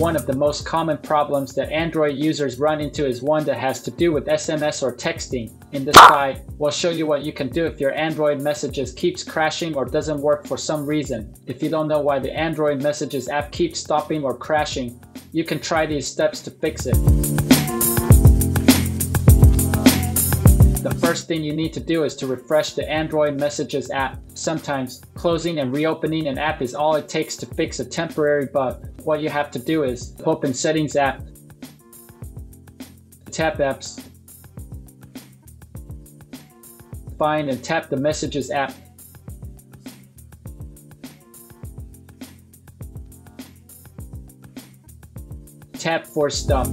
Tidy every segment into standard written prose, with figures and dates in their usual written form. One of the most common problems that Android users run into is one that has to do with SMS or texting. In this guide, we'll show you what you can do if your Android Messages keeps crashing or doesn't work for some reason. If you don't know why the Android Messages app keeps stopping or crashing, you can try these steps to fix it. The first thing you need to do is to refresh the Android Messages app. Sometimes, closing and reopening an app is all it takes to fix a temporary bug. What you have to do is open Settings app, tap Apps, find and tap the Messages app. Tap for Stop.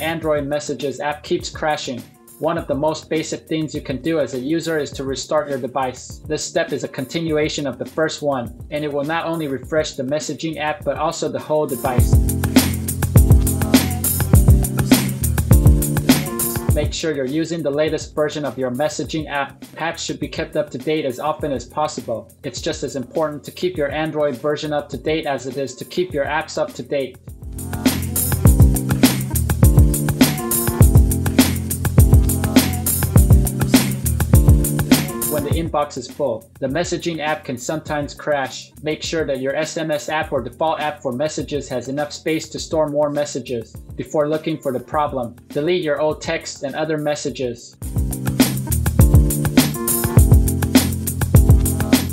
Android Messages app keeps crashing. One of the most basic things you can do as a user is to restart your device. This step is a continuation of the first one, and it will not only refresh the messaging app but also the whole device. Make sure you're using the latest version of your messaging app. Apps should be kept up to date as often as possible. It's just as important to keep your Android version up to date as it is to keep your apps up to date. When the inbox is full, the messaging app can sometimes crash. Make sure that your SMS app or default app for messages has enough space to store more messages. Before looking for the problem, delete your old texts and other messages.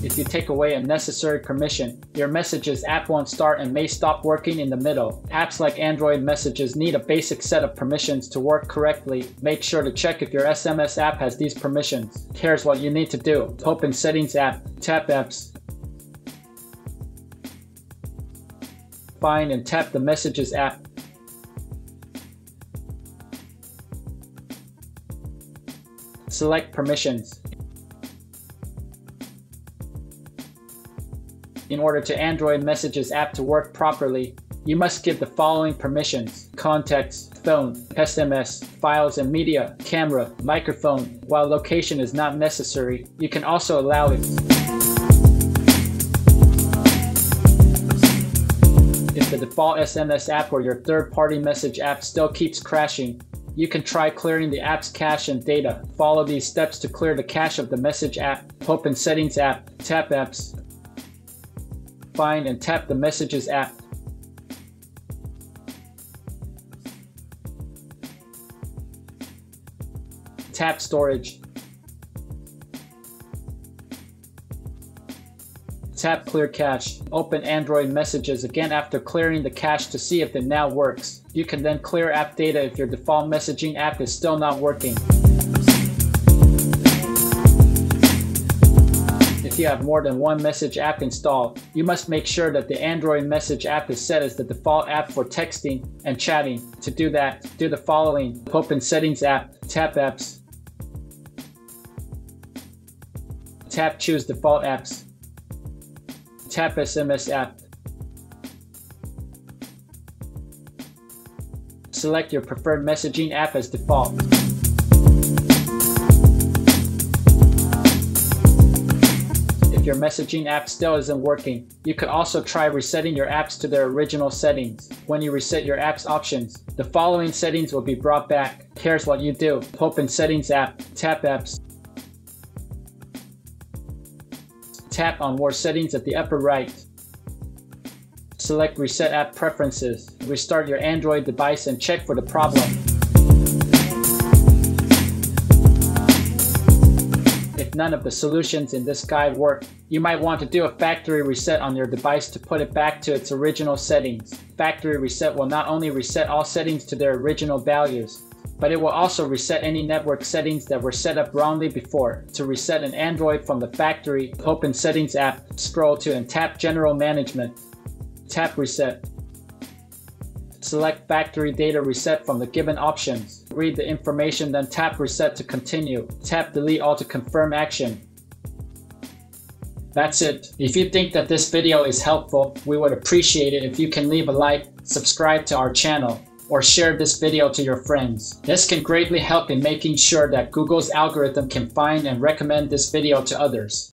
If you take away unnecessary permission, your messages app won't start and may stop working in the middle. Apps like Android Messages need a basic set of permissions to work correctly. Make sure to check if your SMS app has these permissions. Here's what you need to do. Open Settings app, tap Apps, find and tap the Messages app. Select Permissions. In order to Android Messages app to work properly, you must give the following permissions: contacts, phone, SMS, files and media, camera, microphone. While location is not necessary, you can also allow it. If the default SMS app or your third-party message app still keeps crashing, you can try clearing the app's cache and data. Follow these steps to clear the cache of the message app. Open Settings app, tap Apps, find and tap the Messages app. Tap Storage. Tap Clear Cache. Open Android Messages again after clearing the cache to see if it now works. You can then clear app data if your default messaging app is still not working. If you have more than one message app installed, you must make sure that the Android Message app is set as the default app for texting and chatting. To do that, do the following. Open Settings app, tap Apps, tap Choose Default Apps, tap SMS app. Select your preferred messaging app as default. Your messaging app still isn't working, you could also try resetting your apps to their original settings. When you reset your app's options, the following settings will be brought back. Here's what you do. Open Settings app, tap Apps, tap on More Settings at the upper right. Select Reset App Preferences. Restart your Android device and check for the problem. If none of the solutions in this guide work, you might want to do a factory reset on your device to put it back to its original settings. Factory reset will not only reset all settings to their original values, but it will also reset any network settings that were set up wrongly before. To reset an Android from the factory, open Settings app, scroll to and tap General Management. Tap Reset. Select Factory Data Reset from the given options. Read the information, then tap Reset to continue. Tap Delete All to confirm action. That's it. If you think that this video is helpful, we would appreciate it if you can leave a like, subscribe to our channel, or share this video to your friends. This can greatly help in making sure that Google's algorithm can find and recommend this video to others.